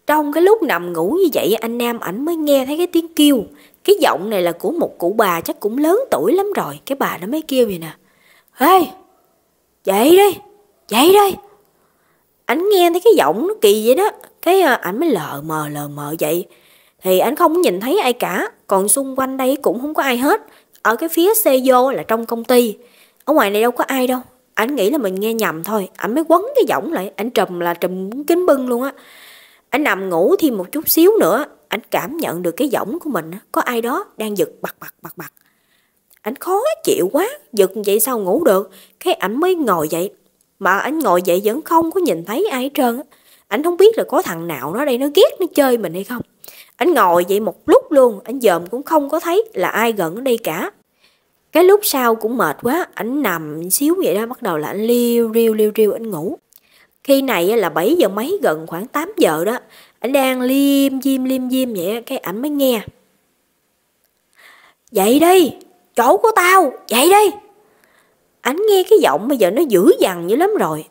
Trong cái lúc nằm ngủ như vậy, anh Nam ảnh mới nghe thấy cái tiếng kêu. Cái giọng này là của một cụ bà chắc cũng lớn tuổi lắm rồi. Cái bà nó mới kêu vậy nè: "Ê, dậy đi, dậy đi." Ảnh nghe thấy cái giọng nó kỳ vậy đó. Cái ảnh mới lờ mờ vậy. Thì ảnh không nhìn thấy ai cả, còn xung quanh đây cũng không có ai hết. Ở cái phía xe vô là trong công ty, ở ngoài này đâu có ai đâu. Ảnh nghĩ là mình nghe nhầm thôi. Ảnh mới quấn cái giọng lại, ảnh trùm kính bưng luôn á. Ảnh nằm ngủ thêm một chút xíu nữa, ảnh cảm nhận được cái võng của mình có ai đó đang giật bật. Ảnh khó chịu quá, giật vậy sao ngủ được. Cái ảnh mới ngồi dậy, mà ảnh ngồi dậy vẫn không có nhìn thấy ai hết trơn. Ảnh không biết là có thằng nào nó đây nó ghét nó chơi mình hay không. Ảnh ngồi vậy một lúc luôn, ảnh dòm cũng không có thấy là ai gần ở đây cả. Cái lúc sau cũng mệt quá, ảnh nằm xíu vậy đó, bắt đầu là ảnh liêu, ảnh ngủ. Khi này là 7 giờ mấy, gần khoảng 8 giờ đó. Ảnh đang liêm diêm vậy, cái ảnh mới nghe: "Dậy đi, chỗ của tao, dậy đi." Ảnh nghe cái giọng bây giờ nó dữ dằn dữ lắm rồi.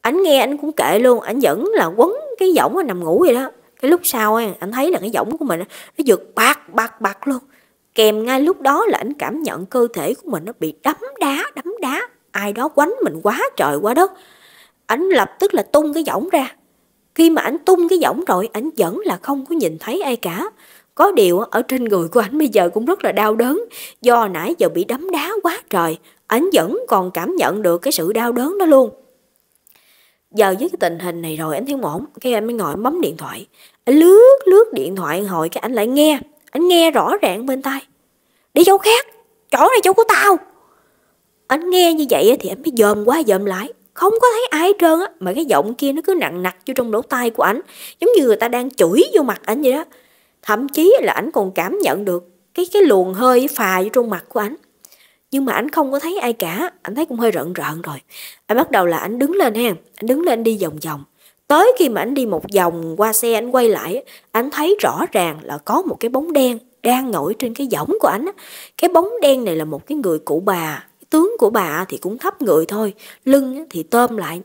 Ảnh nghe ảnh cũng kệ luôn, ảnh vẫn là quấn cái giọng nó nằm ngủ vậy đó. Cái lúc sau ảnh thấy là cái giọng của mình nó giật bạc luôn. Kèm ngay lúc đó là ảnh cảm nhận cơ thể của mình nó bị đấm đá. Ai đó quánh mình quá trời quá đất. Ảnh lập tức là tung cái giọng ra. Khi mà ảnh tung cái võng rồi, ảnh vẫn là không có nhìn thấy ai cả. Có điều ở trên người của ảnh bây giờ cũng rất là đau đớn, do nãy giờ bị đấm đá quá trời, ảnh vẫn còn cảm nhận được cái sự đau đớn đó luôn. Giờ với cái tình hình này rồi, ảnh thấy ổn, cái em mới ngồi bấm điện thoại. Anh lướt điện thoại hồi cái ảnh lại nghe, ảnh nghe rõ ràng bên tai: đi chỗ khác, chỗ này chỗ của tao. Anh nghe như vậy thì anh mới dòm qua dòm lại, không có thấy ai hết trơn á, mà cái giọng kia nó cứ nặng nặc vô trong lỗ tai của ảnh, giống như người ta đang chửi vô mặt ảnh vậy đó. Thậm chí là ảnh còn cảm nhận được cái luồng hơi phà vô trong mặt của ảnh. Nhưng mà ảnh không có thấy ai cả, ảnh thấy cũng hơi rợn rợn rồi. Anh bắt đầu là ảnh đứng lên ha, ảnh đứng lên đi vòng vòng. Tới khi mà ảnh đi một vòng qua xe, ảnh quay lại, ảnh thấy rõ ràng là có một cái bóng đen đang ngồi trên cái võng của ảnh. Cái bóng đen này là một cái người cụ bà. Tướng của bà thì cũng thấp người thôi, lưng thì tôm lại,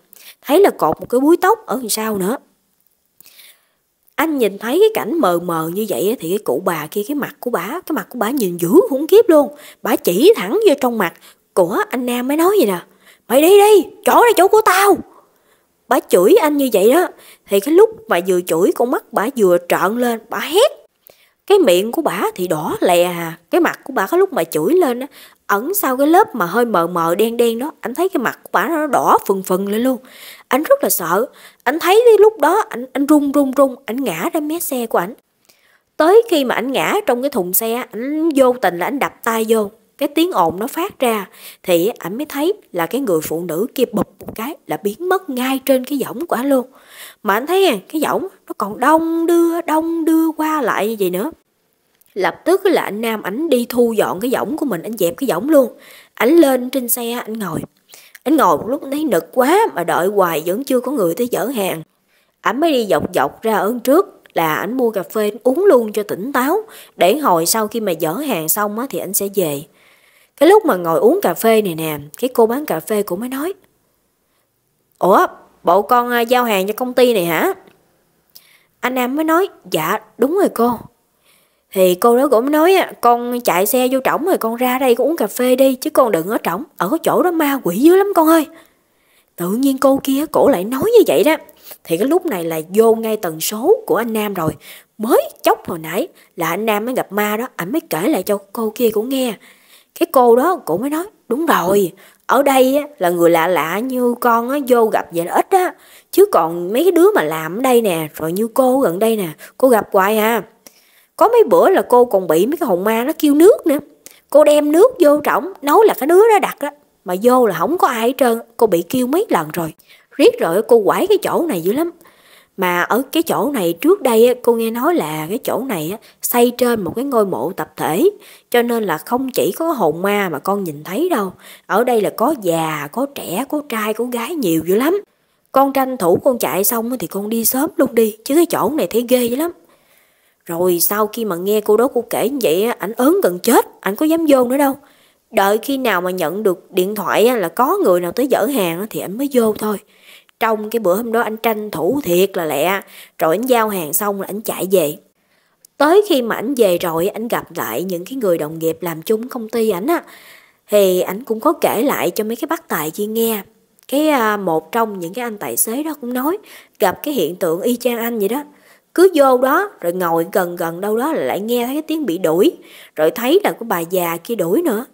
thấy là cột một cái búi tóc ở đằng sau nữa. Anh nhìn thấy cái cảnh mờ mờ như vậy thì cái cụ bà kia, cái mặt của bà nhìn dữ khủng khiếp luôn. Bà chỉ thẳng vô trong mặt của anh Nam mới nói vậy nè: mày đi đi, chỗ này chỗ của tao. Bà chửi anh như vậy đó. Thì cái lúc mà vừa chửi, con mắt bà vừa trợn lên, bà hét. Cái miệng của bà thì đỏ lè à. Cái mặt của bà có lúc mà chửi lên á, ẩn sau cái lớp mà hơi mờ mờ đen đen đó, anh thấy cái mặt của bà nó đỏ phừng phừng lên luôn. Anh rất là sợ. Anh thấy cái lúc đó anh run, anh ngã ra mé xe của anh. Tới khi mà anh ngã trong cái thùng xe, anh vô tình là anh đập tay vô, cái tiếng ồn nó phát ra thì anh mới thấy là cái người phụ nữ kia bụp một cái là biến mất ngay trên cái võng của anh luôn. Mà anh thấy cái võng nó còn đông đưa qua lại như vậy nữa. Lập tức là anh Nam ảnh đi thu dọn cái võng của mình, anh dẹp cái võng luôn. Ảnh lên trên xe, anh ngồi. Anh ngồi một lúc thấy nực quá, mà đợi hoài vẫn chưa có người tới dỡ hàng. Ảnh mới đi dọc ra ở trước là ảnh mua cà phê uống luôn cho tỉnh táo, để hồi sau khi mà dỡ hàng xong á, thì ảnh sẽ về. Cái lúc mà ngồi uống cà phê này nè, cái cô bán cà phê cũng mới nói: ủa, bộ con giao hàng cho công ty này hả? Anh Nam mới nói: dạ đúng rồi cô. Thì cô đó cũng nói: con chạy xe vô trỏng rồi, con ra đây con uống cà phê đi, chứ con đừng ở trỏng, ở cái chỗ đó ma quỷ dữ lắm con ơi. Tự nhiên cô kia cổ lại nói như vậy đó. Thì cái lúc này là vô ngay tần số của anh Nam rồi. Mới chốc hồi nãy là anh Nam mới gặp ma đó, ảnh mới kể lại cho cô kia cũng nghe. Cái cô đó cũng mới nói: đúng rồi, ở đây là người lạ lạ như con á, vô gặp vậy là ít á. Chứ còn mấy cái đứa mà làm ở đây nè, rồi như cô gần đây nè, cô gặp hoài à. Có mấy bữa là cô còn bị mấy cái hồn ma nó kêu nước nữa. Cô đem nước vô trỏng, nấu là cái đứa đó đặt á, mà vô là không có ai hết trơn. Cô bị kêu mấy lần rồi. Riết rồi cô quải cái chỗ này dữ lắm. Mà ở cái chỗ này trước đây cô nghe nói là cái chỗ này xây trên một cái ngôi mộ tập thể, cho nên là không chỉ có hồn ma mà con nhìn thấy đâu. Ở đây là có già, có trẻ, có trai, có gái nhiều dữ lắm. Con tranh thủ con chạy xong thì con đi sớm luôn đi, chứ cái chỗ này thấy ghê dữ lắm. Rồi sau khi mà nghe cô đó cô kể như vậy, ảnh ớn gần chết, ảnh có dám vô nữa đâu. Đợi khi nào mà nhận được điện thoại là có người nào tới dỡ hàng thì ảnh mới vô thôi. Trong cái bữa hôm đó anh tranh thủ thiệt là lẹ, rồi anh giao hàng xong là anh chạy về. Tới khi mà anh về rồi, anh gặp lại những cái người đồng nghiệp làm chung công ty ảnh á, thì ảnh cũng có kể lại cho mấy cái bác tài kia nghe. Cái một trong những cái anh tài xế đó cũng nói gặp cái hiện tượng y chang anh vậy đó. Cứ vô đó rồi ngồi gần đâu đó là lại nghe thấy cái tiếng bị đuổi, rồi thấy là có bà già kia đuổi nữa.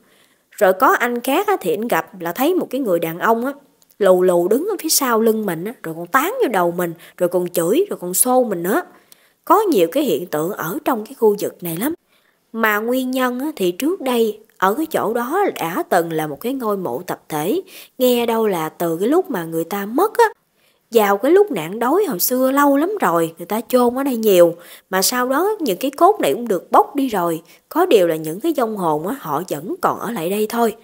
Rồi có anh khác thì anh gặp là thấy một cái người đàn ông á, lù lù đứng ở phía sau lưng mình á, rồi còn tán vô đầu mình, rồi còn chửi, rồi còn xô mình nữa. Có nhiều cái hiện tượng ở trong cái khu vực này lắm. Mà nguyên nhân á, thì trước đây ở cái chỗ đó đã từng là một cái ngôi mộ tập thể. Nghe đâu là từ cái lúc mà người ta mất á, vào cái lúc nạn đói hồi xưa lâu lắm rồi, người ta chôn ở đây nhiều. Mà sau đó những cái cốt này cũng được bốc đi rồi. Có điều là những cái vong hồn á, họ vẫn còn ở lại đây thôi.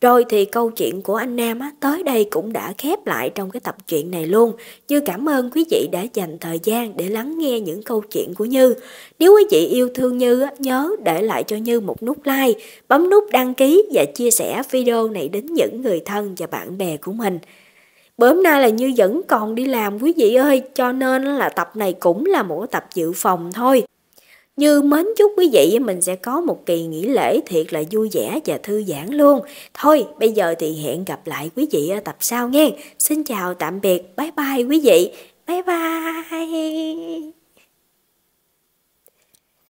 Rồi thì câu chuyện của anh Nam á, tới đây cũng đã khép lại trong cái tập truyện này luôn. Như cảm ơn quý vị đã dành thời gian để lắng nghe những câu chuyện của Như. Nếu quý vị yêu thương Như á, nhớ để lại cho Như một nút like, bấm nút đăng ký và chia sẻ video này đến những người thân và bạn bè của mình. Bữa hôm nay là Như vẫn còn đi làm quý vị ơi, cho nên là tập này cũng là một tập dự phòng thôi. Như mến chúc quý vị mình sẽ có một kỳ nghỉ lễ thiệt là vui vẻ và thư giãn luôn. Thôi bây giờ thì hẹn gặp lại quý vị ở tập sau nghe. Xin chào tạm biệt, bye bye quý vị. Bye bye.